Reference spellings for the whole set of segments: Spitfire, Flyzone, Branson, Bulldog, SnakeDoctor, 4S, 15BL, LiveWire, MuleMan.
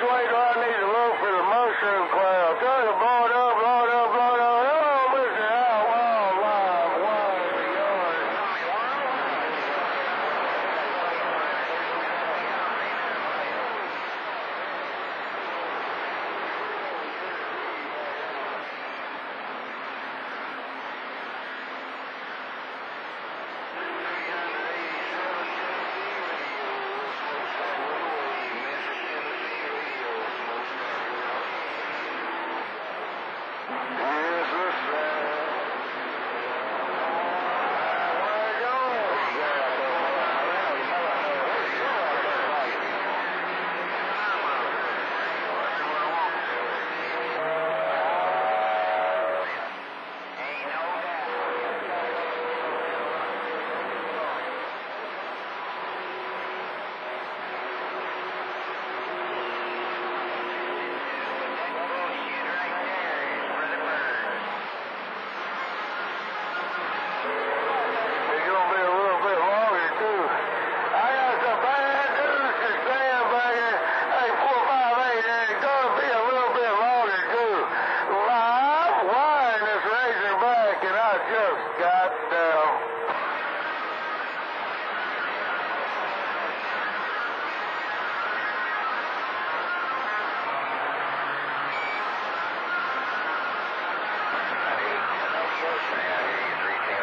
Which way do I need to look for the mushroom cloud? Try to blow it up, blow it up, blow it up. Oh, Mr. Outlaw,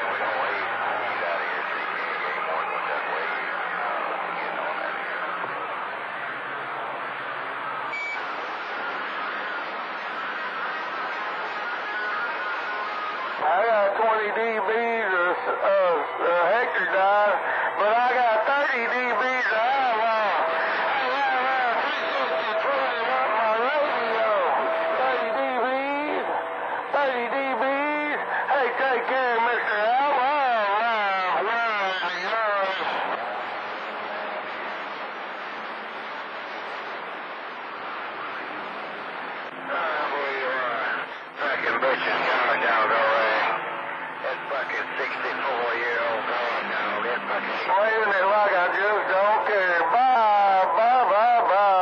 I got 20 dBs of hectodine, but I got 30 dBs of LiveWire. I got around 360 on my radio. 30 dBs, 30 dBs. Hey, take care, Mr. LiveWire. Fucking bitches going down the way. That fucking 64-year-old going down. That fucking slaving it like I just don't care. Bye, bye, bye, bye.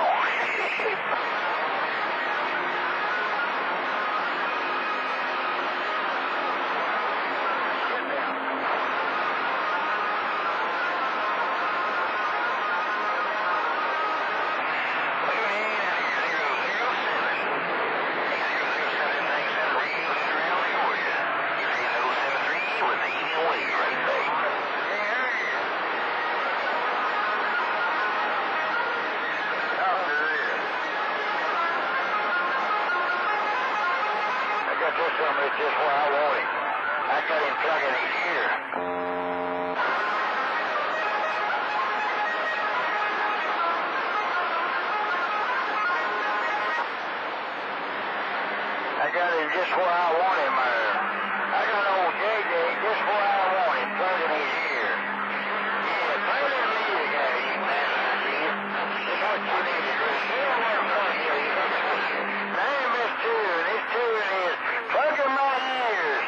Just where I want it. I got him plugging it here. I got him just where I want him. I got old JJ just where I want him, plugging it here. Yeah, play that music out of you, man. This is what you need to do. Still work for you. Name is Tune. This Tune is fucking my ears.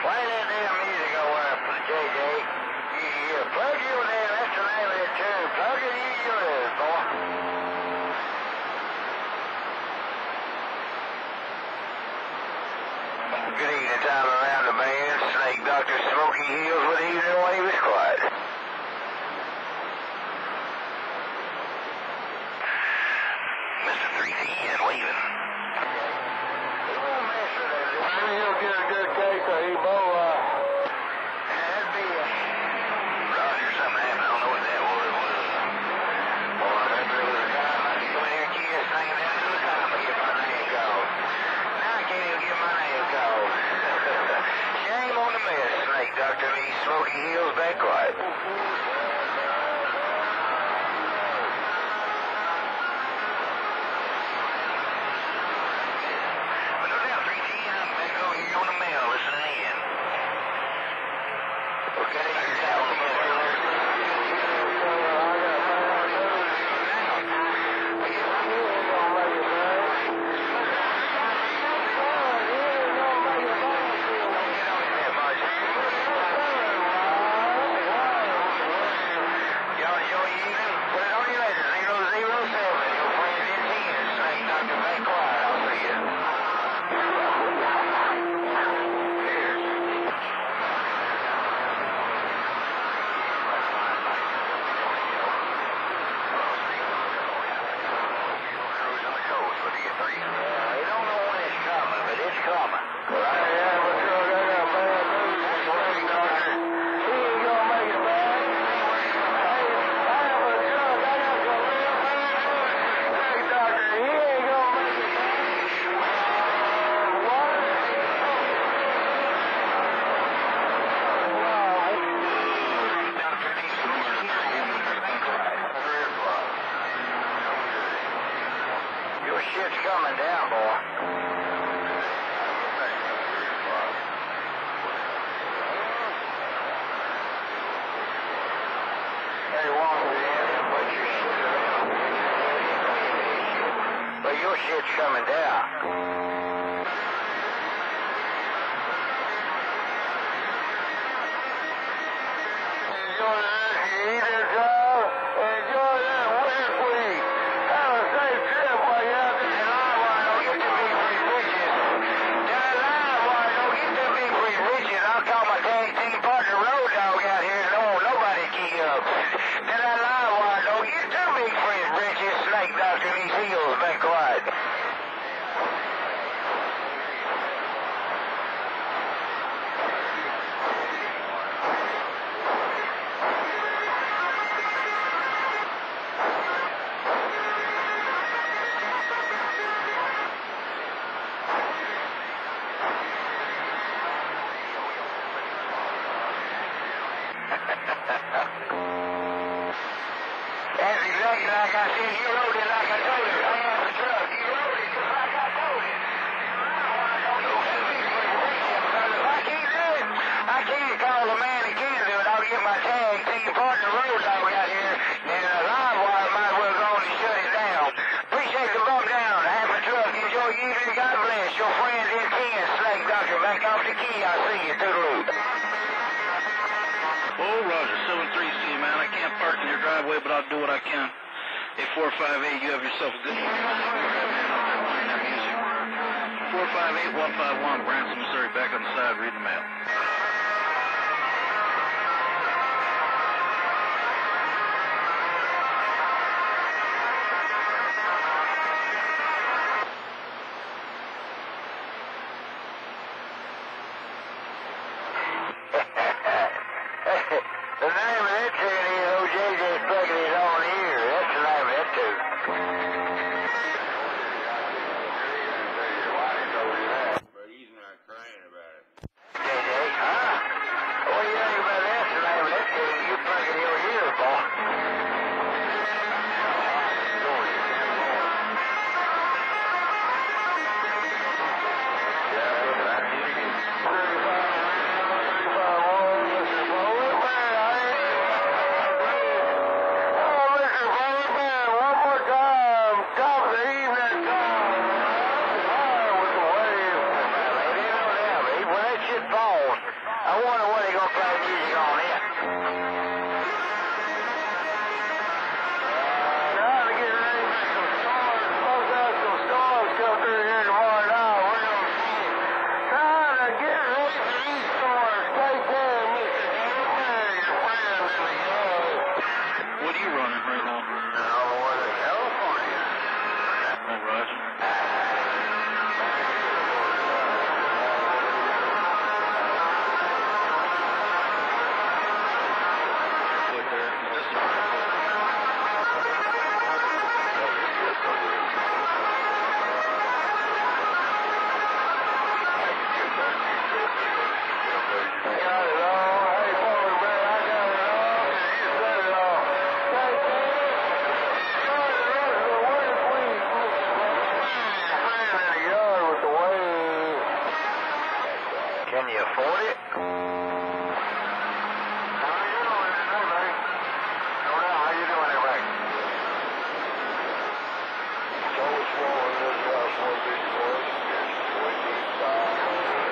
Play that damn music over there, JJ. Yeah, plug you in. That's the name of that tune. Plug it in your ears, boy. Good evening, time around the man. Snake Doctor Smokey Heels with evening wave is quiet. Mr. 3D is waving. Maybe he'll get a good case of Ebola. heels back right. No doubt, 3T, I'm back on here on the mail, listening in. Okay, here's out the mail. Shit's coming down, boy. Hey, Walker, yeah, but your shit's coming down. Like I said, he rode it like I told him. I had the truck. He rode it just like I told him. If I can't do it, I can't call the man that can do it. I'll get my tag team partner road dog out here. Then a live wire might well go on and shut it down. Appreciate the bump down. Have a truck. Enjoy your evening. God bless. Your friend in Ken, Snake Doctor. Back off the key. I see you. Toodaloo. Oh, Roger. 7-3C, man. I can't park in your driveway, but I'll do what I can. 458, you have yourself a good one. 458-151, Branson, Missouri, back on the side, read the map. The name of that train is OJ just plugging his own ear. That's the name of that tune. But he's not crying about it. JJ, huh? What do you think about that? The name of that tune, you plugging your ear, boy. Can you afford it? Well, you know what you're doing, right? No doubt. How you doing it right? So what's wrong with this last one, big boys? It's 25. All right,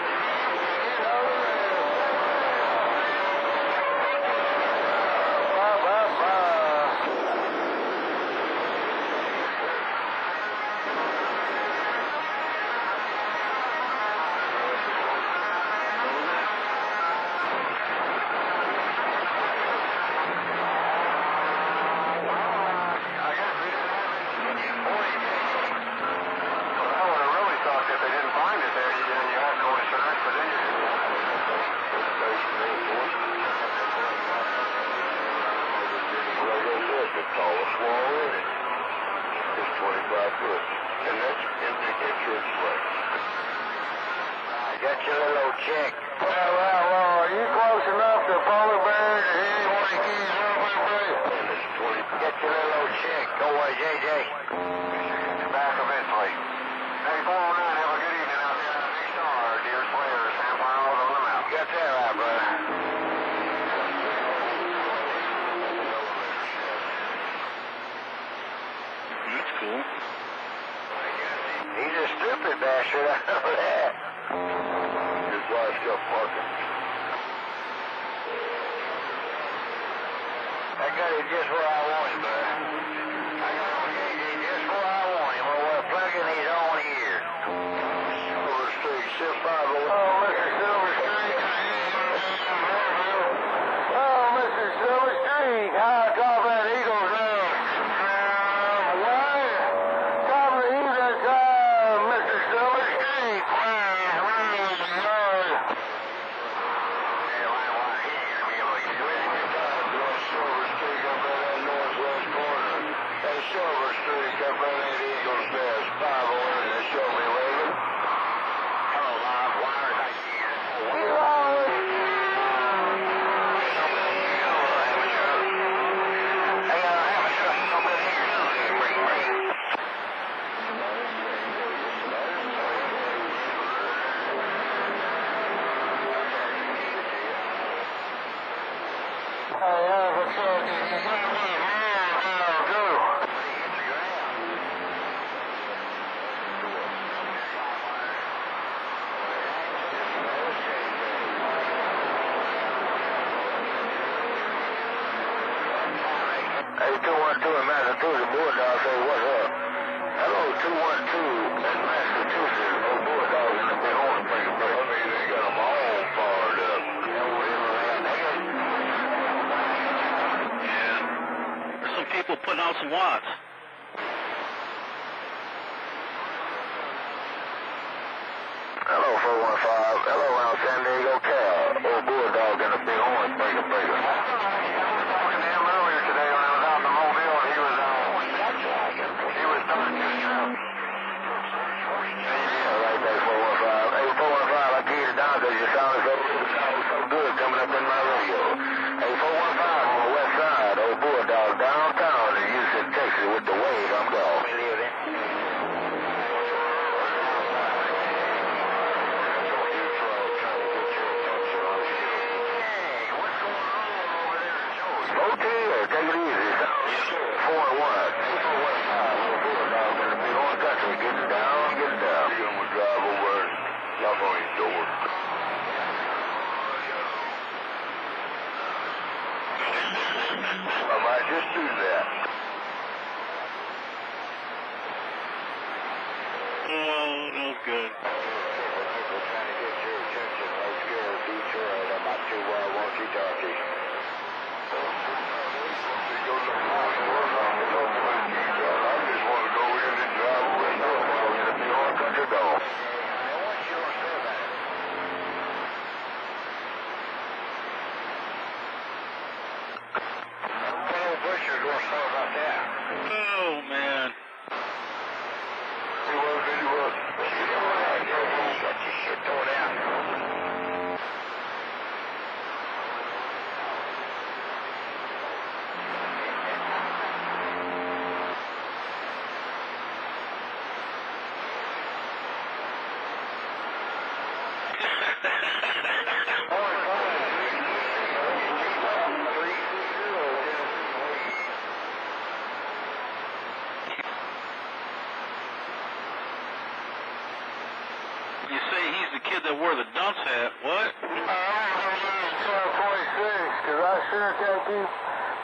because I sure can't keep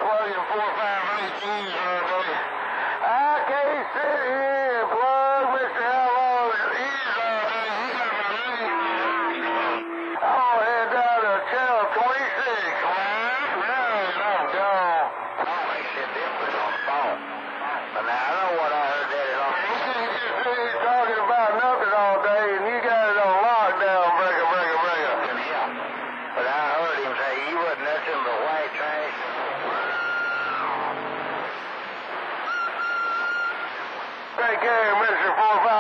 plugging 4 or 5 G's in a day. I can't sit here and plug Mr. Outlaw and E's all day. He's got my name. I'm going to head down to channel 26, man. Now I'm gone. Oh, he said this was on the phone. But now I know what I heard that is on the phone. He just said he's talking about nothing all day, and you got it on lockdown, breaker. Yeah. But I heard him say he wasn't nothing but white trash. Take care, Mr. 458.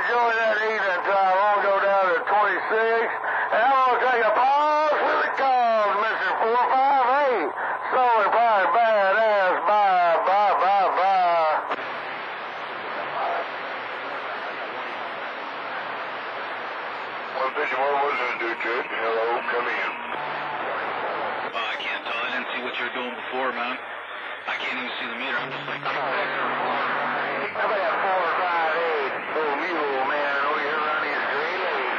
Enjoy that evening time. I'll go down to 26, and I'm going to take a pause for the cause, Mr. 458. Sorry, probably badass. Bye. Well, Bishop, what was I do to it? Hello, come in. I can't tell. I didn't see what you were doing before, man. I can't even see the meter. I'm just like, how about 458? Oh, MuleMan over here around these gray legs.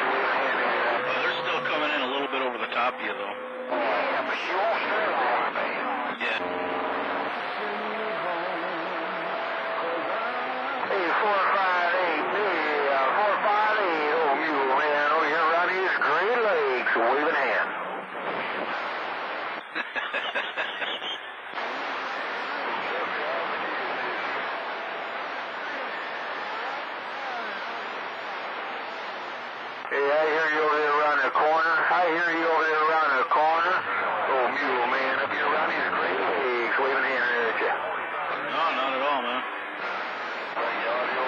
They're still coming in a little bit over the top of you, though. Yeah, but she won't hear it all, man. Yeah. Hey, 458, yeah, 458. Oh, MuleMan over here around these gray legs. Waving hand. Hey, I hear you over there around the corner. Oh, MuleMan, up here around these great legs, waving hand at you. No, not at all, man. Bring the audio up.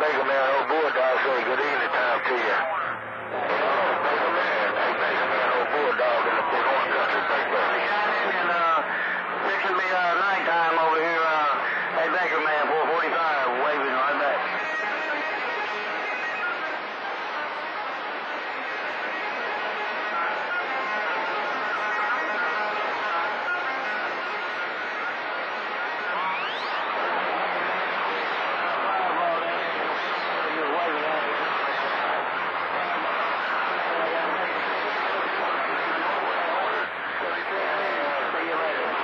Baker Man, old Bulldog, say good evening time to you. Baker Man, hey, Baker Man, old Bulldog in the big old country, Baker Man. I got in and this will be nighttime over here. Hey, Baker Man, 445, waving right back.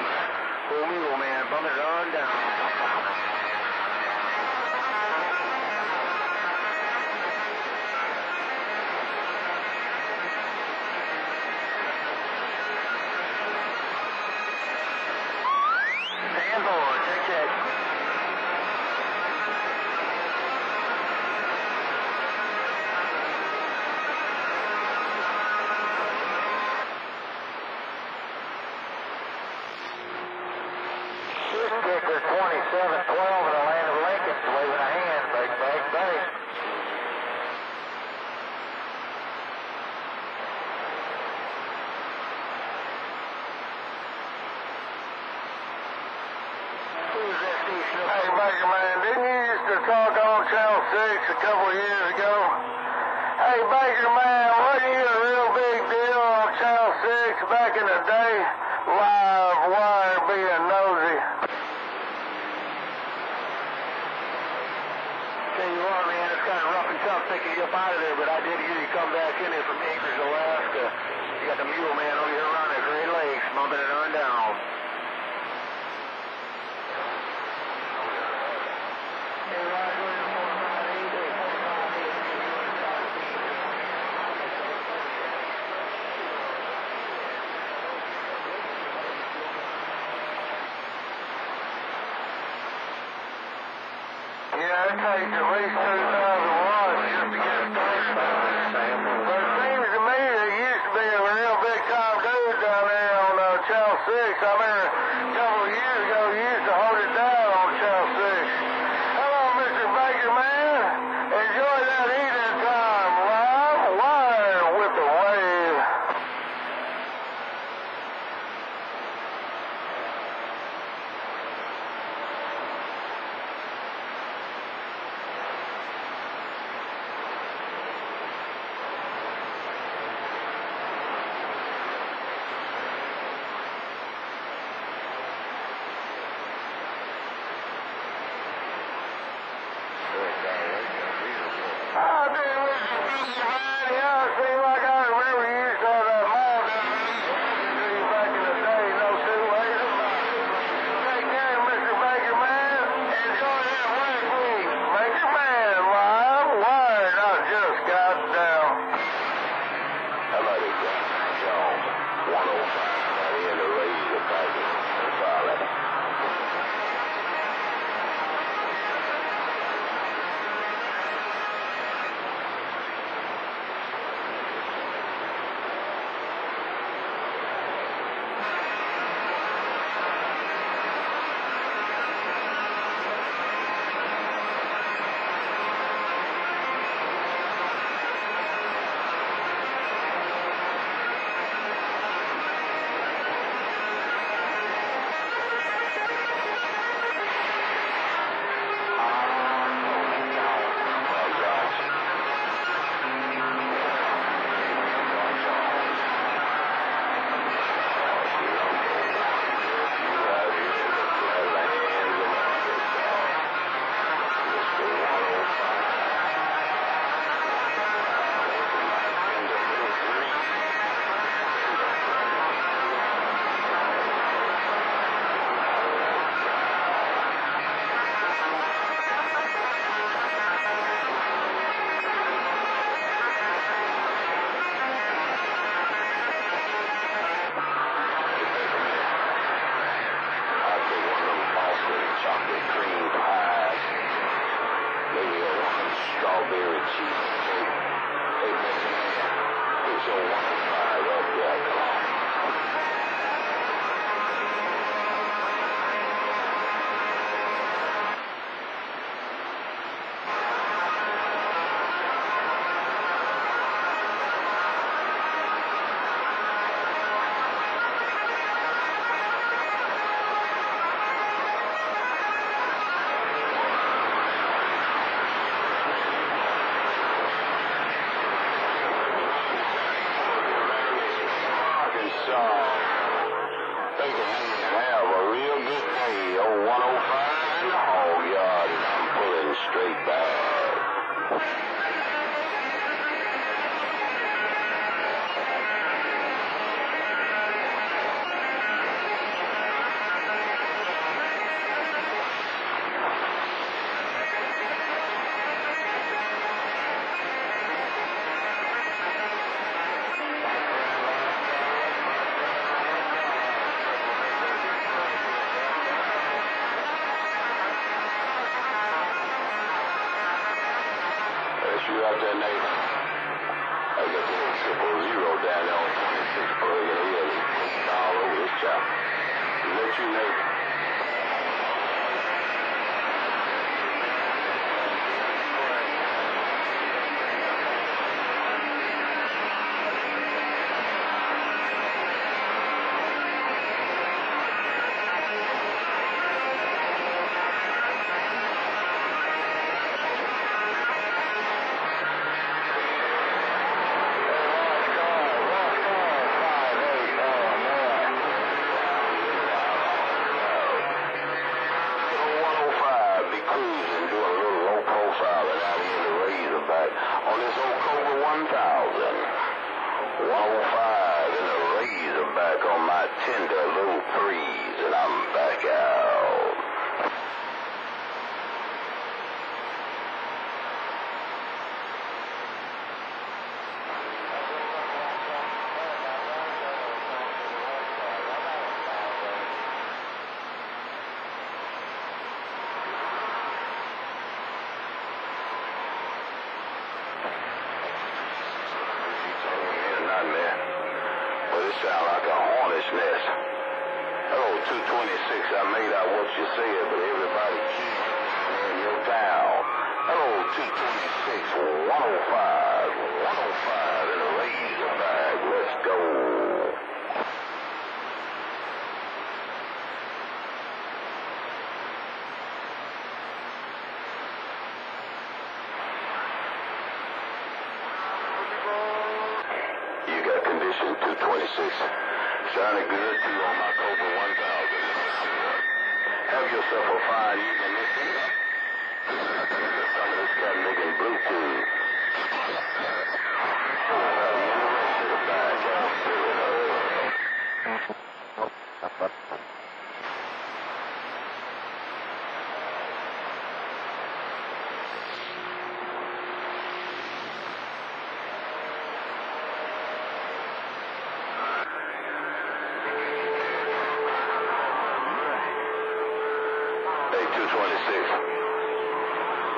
District 2712 in the land of Lincoln, waving a hand, back. Who's that station? Hey, Baker Man, didn't you used to talk on Channel 6 a couple years ago? Hey, Baker Man, wasn't you a real big deal on Channel 6 back in the day? LiveWire being nosy. Tell you what, man, it's kind of rough and tough taking you up out of there, but I did hear you come back in here from Anchorage, Alaska. You got the MuleMan over here around the Great Lakes, bumping it on down. Yeah, it takes at least 2,000 watts just to get started. But it seems to me there used to be a real big time dude down there on Channel 6. I remember a couple of years ago he used to hold it down on Channel 6. Hello, Mr. Baker Man. Enjoy that evening time. Live wire with the wave. Bluetooth.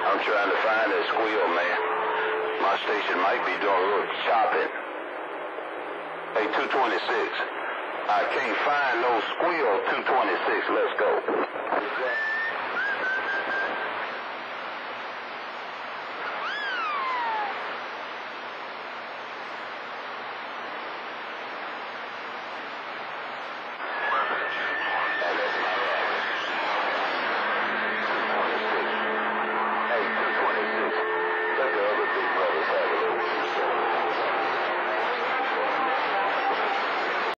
I'm trying to find that squeal, man. My station might be doing a little chopping. Hey, 226. I can't find no squeal, 226. Let's go.